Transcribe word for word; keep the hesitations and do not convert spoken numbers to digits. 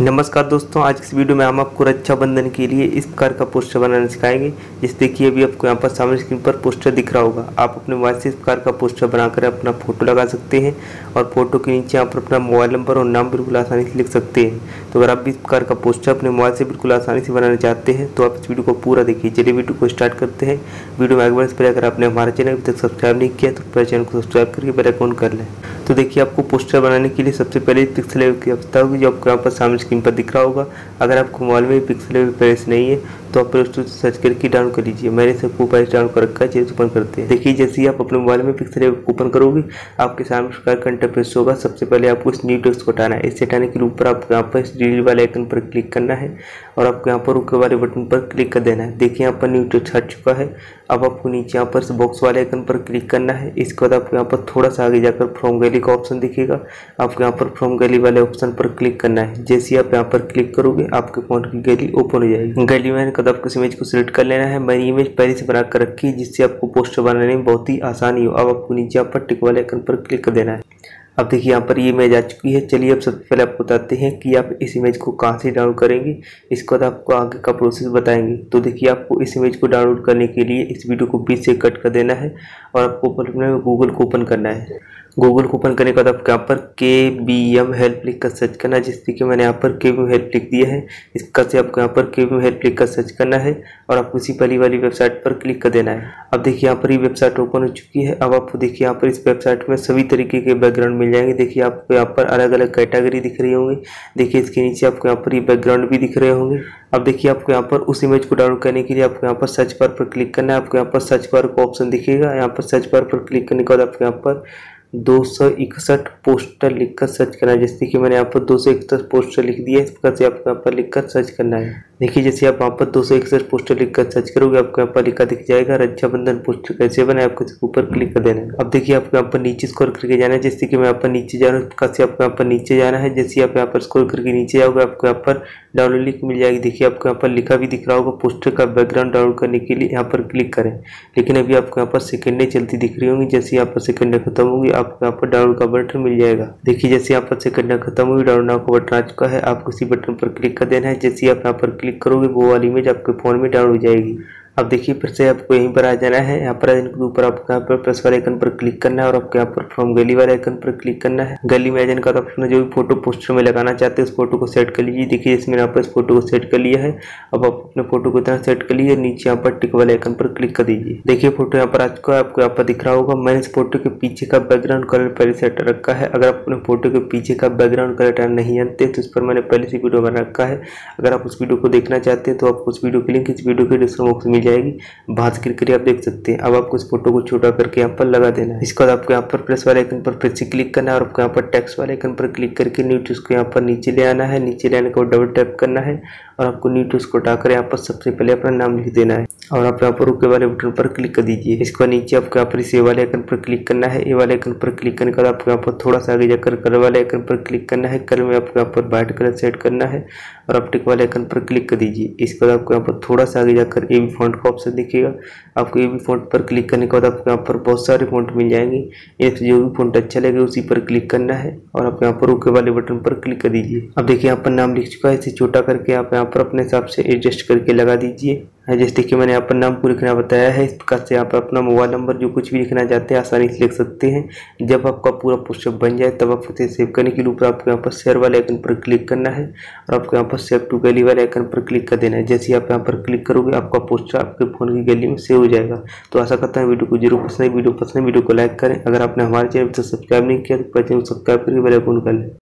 नमस्कार दोस्तों, आज इस वीडियो में हम आपको रक्षाबंधन के लिए इस प्रकार का पोस्टर बनाना सिखाएंगे। जिससे कि अभी आपको यहाँ पर सामने स्क्रीन पर पोस्टर दिख रहा होगा। आप अपने मोबाइल से इस प्रकार का पोस्टर बनाकर अपना फ़ोटो लगा सकते हैं और फोटो के नीचे आप अपना मोबाइल नंबर और नाम बिल्कुल आसानी से लिख सकते हैं। तो अगर आप भी इस प्रकार का पोस्टर अपने मोबाइल से बिल्कुल आसानी से बनाना चाहते हैं तो आप इस वीडियो को पूरा देखिए। चलिए वीडियो को स्टार्ट करते हैं। वीडियो में आगे बढ़ने से पहले अगर आपने हमारे चैनल अभी तक सब्सक्राइब नहीं किया तो पूरा चैनल को सब्सक्राइब करके बेल आइकन कर लें। तो देखिए, आपको पोस्टर बनाने के लिए सबसे पहले पिक्सलैब की आवश्यकता होगी, जो आपको यहाँ पर सामने स्क्रीन पर दिख रहा होगा। अगर आपको मोबाइल में पिक्सलैब प्लेस नहीं है तो आप प्ले स्टोर से सर्च करके डाउनलोड कर लीजिए। मैंने सबको प्राइस डाउन कर रखा है, चलिए ओपन करते हैं। देखिए, जैसे ही आप अपने मोबाइल में पिक्सलैब ओपन करोगे आपके सामने इसका इंटरफेस होगा। सबसे पहले आपको इस न्यू टेक्स्ट को हटाना है। इसे हटाने के ऊपर आपको यहाँ पर इस डिलीट वाले आइकन पर क्लिक करना है और आपको यहाँ पर ओके वाले बटन पर क्लिक कर देना है। देखिए, यहाँ पर न्यू टेक्स्ट हट चुका है। अब आपको नीचे यहाँ पर बॉक्स वाले आइकन पर क्लिक करना है। इसके बाद आपको यहाँ पर थोड़ा सा आगे जाकर फ्रॉम गैलरी का ऑप्शन दिखेगा। आपको यहाँ पर फ्रॉम गैलरी वाले ऑप्शन पर क्लिक करना है। जैसे आप यहाँ पर क्लिक करोगे आपके फोन की गैलरी ओपन हो जाएगी। गैलरी में आपको इस इमेज को सिलेक्ट कर लेना है। मैंने इमेज पहले से बना कर रखी है जिससे आपको पोस्टर बनाने में बहुत ही आसानी हो। अब आपको नीचे यहाँ पर टिक वाले आइकन पर क्लिक कर देना है। अब देखिए, यहाँ पर ये इमेज आ चुकी है। चलिए अब सबसे पहले आपको बताते हैं कि आप इस इमेज को कहाँ से डाउनलोड करेंगे। इसके बाद आपको आगे का प्रोसेस बताएंगे। तो देखिए, आपको इस इमेज को डाउनलोड करने के लिए इस वीडियो को बीच से कट कर देना है और आपको ओपन गूगल को ओपन करना है। गूगल को ओपन करने के बाद आपको यहाँ पर के बी एम हेल्प लिख कर सर्च करना है। जिससे कि मैंने यहाँ पर के बी एम हेल्प लिख दिया है। इसका से आपको यहाँ पर के बी एम हेल्प लिख कर सर्च करना है और आपको इसी पहली वाली वेबसाइट पर क्लिक कर देना है। अब देखिए, यहाँ पर ये वेबसाइट ओपन हो चुकी है। अब आपको देखिए, यहाँ पर इस वेबसाइट में सभी तरीके के बैकग्राउंड मिल जाएंगे। देखिए, आपको यहाँ पर अलग अलग कैटेगरी दिख रही होंगी। देखिए, इसके नीचे आपको यहाँ पर ये बैकग्राउंड भी दिख रहे होंगे। अब देखिए, आपको यहाँ पर उस इमेज को डाउनलोड करने के लिए आपको यहाँ पर सर्च बार पर क्लिक करना है। आपको यहाँ पर सर्च बार का ऑप्शन दिखेगा। यहाँ पर सर्च बार पर क्लिक करने के बाद आपको यहाँ पर दो सौ इकसठ पोस्टर लिखकर सर्च करना है। जैसे कि मैंने यहाँ पर दो सौ इकसठ पोस्टर लिख दिया है। इस प्रकार से आपको यहाँ पर लिखकर सर्च करना है। देखिए, जैसे आप यहाँ पर दो सौ इकसठ पोस्टर लिखकर सर्च करोगे आपको यहाँ पर लिखा दिख जाएगा रक्षाबंधन पोस्टर कैसे बना है। आपको इसके ऊपर क्लिक कर देना है। अब देखिए, आपको यहाँ पर नीचे स्क्रॉल करके जाना है। जैसे कि मैं यहाँ पर नीचे जा रहा हूँ, इस प्रकार से आपको यहाँ पर नीचे जाना है। जैसे आप यहाँ पर स्क्रॉल करके नीचे जाओगे आपको यहाँ पर डाउनलोड लिंक मिल जाएगी। देखिए, आपको यहाँ पर लिखा भी दिख रहा होगा पोस्टर का बैकग्राउंड डाउनलोड करने के लिए यहाँ पर क्लिक करें। लेकिन अभी आपको यहाँ पर सेकेंडें चलती दिख रही होंगी। जैसे यहाँ पर सेकेंडें खत्म होंगी आपको यहाँ पर डाउनलोड का बटन मिल जाएगा। देखिए, जैसे यहाँ पर सेकेंडें खत्म हुई डाउनलोड का बटन आ चुका है। आपको इसी बटन पर क्लिक कर देना है। जैसे आप यहाँ पर क्लिक करोगे वो वाली इमेज आपके फ़ोन में डाउनलोड हो जाएगी। अब देखिए, फिर से आपको यहीं पर आ जाना है। यहाँ पर आइकन के ऊपर आपको यहाँ पर प्लस वाले आइकन पर क्लिक करना है और आपको यहाँ पर फ्रॉम गैलरी वाले आइकन पर क्लिक करना है। गैलरी में आइकन का ऑप्शन है, जो भी फोटो पोस्टर में लगाना चाहते हैं उस फोटो को सेट कर लीजिए। देखिए, इसमें यहाँ पर इस फोटो को सेट कर लिया है। अब आप अपने फोटो को इतना सेट कर लीजिए। नीचे यहाँ पर टिक वाले आइकन पर क्लिक कर दीजिए। देखिए, फोटो यहाँ पर आ चुका है। आपको यहाँ पर दिख रहा होगा। मैंने इस फोटो के पीछे का बैकग्राउंड कलर पहले से हटा रखा है। अगर आप अपने फोटो के पीछे का बैकग्राउंड कलर हटाना नहीं जानते तो इस पर मैंने पहले से वीडियो बना रखा है। अगर आप उस वीडियो को देखना चाहते हैं तो आपको उस वीडियो की लिंक इस वीडियो के डिस्क्रिप्शन बॉक्स में जाएगी। बात करके आप देख सकते हैं। अब आपको इस फोटो को छोटा करके यहाँ पर लगा देना है। इसके बाद आपको यहाँ पर प्लस वाले आइकन पर फिर से क्लिक करना है और आपको यहाँ पर टेक्स्ट वाले आइकन पर क्लिक करके न्यू टेक्स्ट को यहाँ पर नीचे ले आना है। नीचे ले आने के बाद डबल टैप करना है और आपको न्यू टेक्स्ट को हटाकर यहाँ पर सबसे पहले अपना नाम लिख देना है और आप यहाँ पर ओके वाले बटन पर क्लिक कर दीजिए। इसके बाद नीचे आपको यहाँ पर इस ए वाले आइकन पर क्लिक करना है। ए वाले आइकन पर क्लिक करने के बाद आपको यहाँ पर थोड़ा सा आगे जाकर कलर वाले आइकन पर क्लिक करना है। कलर में आपको यहाँ पर व्हाइट कलर सेट करना है और आप टिक वाले आइकन पर क्लिक कर दीजिए। इसके बाद आपको यहाँ पर थोड़ा सा आगे जाकर ए बी फॉन्ट का ऑप्शन दिखेगा। आपको ए बी फॉन्ट पर क्लिक करने के बाद आपको यहाँ पर बहुत सारे फॉन्ट मिल जाएंगे। एक जो भी फॉन्ट अच्छा लगे उसी पर क्लिक करना है और आप यहाँ पर ओके वाले बटन पर क्लिक कर दीजिए। अब देखिए, यहाँ पर नाम लिख चुका है। इसे छोटा करके आप यहाँ पर अपने हिसाब से एडजस्ट करके लगा दीजिए। जैसे कि मैंने यहाँ पर नाम को लिखना बताया है। इस प्रकार से आप अपना मोबाइल नंबर जो कुछ भी लिखना चाहते हैं आसानी से लिख सकते हैं। जब आपका पूरा पोस्टर बन जाए तब आप उसे सेव करने के लिए ऊपर आपको यहाँ पर शेयर वाले आइकन पर क्लिक करना है और आपको यहाँ पर सेव टू गैलरी वाले आइकन पर क्लिक कर देना है। जैसे आप यहाँ पर क्लिक करोगे आपका पोस्टर आपके फोन की गैलरी में सेव हो जाएगा। तो आशा करता हूँ वीडियो को जरूर पसंद है। वीडियो पसंद है वीडियो को लाइक करें। अगर आपने हमारे चैनल को सब्सक्राइब नहीं किया तो चैनल को सब्सक्राइब करके बेल आइकन कर लें।